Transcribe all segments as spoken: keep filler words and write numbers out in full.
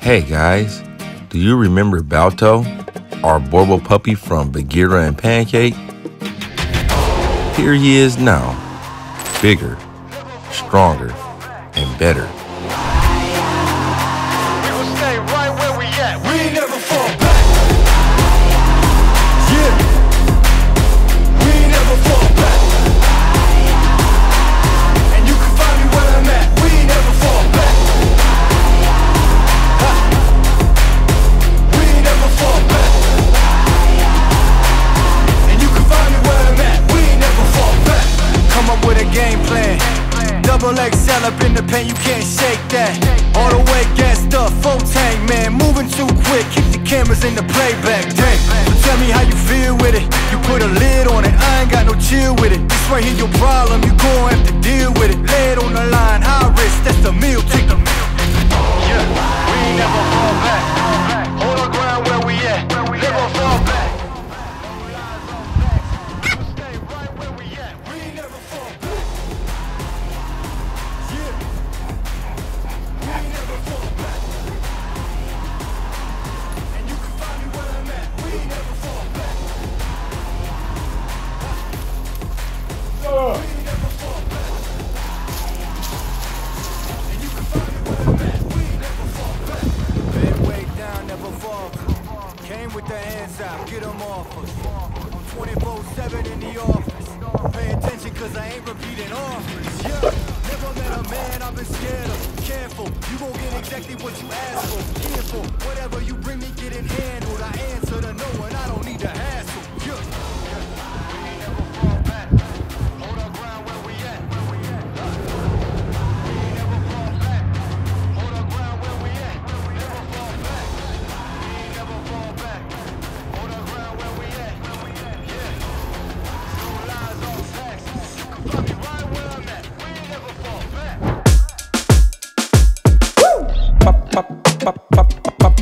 Hey guys, do you remember Balto, our Boerboel puppy from Bagheera and Pancake? Here he is now, bigger, stronger, and better. We will stay right where we at. We ain't never fall back. Yeah. We ain't never fall back. And you can find me where I'm at. We ain't never fall back. Ha. We ain't never fall back. And you can find me where I'm at. We ain't never fall back. Come up with a game plan. Double X L up in the pen, you can't shake that. All the way gassed up, full tank, man. Moving too quick, keep the cameras in the playback. Dang, so tell me how you feel with it. You put a lid on it, I ain't got no chill with it. This right here your problem, you gon' have to deal with it. Lay it on the line, high risk, that's the meal, take the meal. Yeah, we ain't never fall back. Hold our ground where we at, never fall back.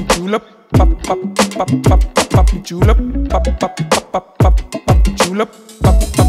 Julep, pop pop pop pop pop, julep, pop pop pop pop pop, julep, pop pop.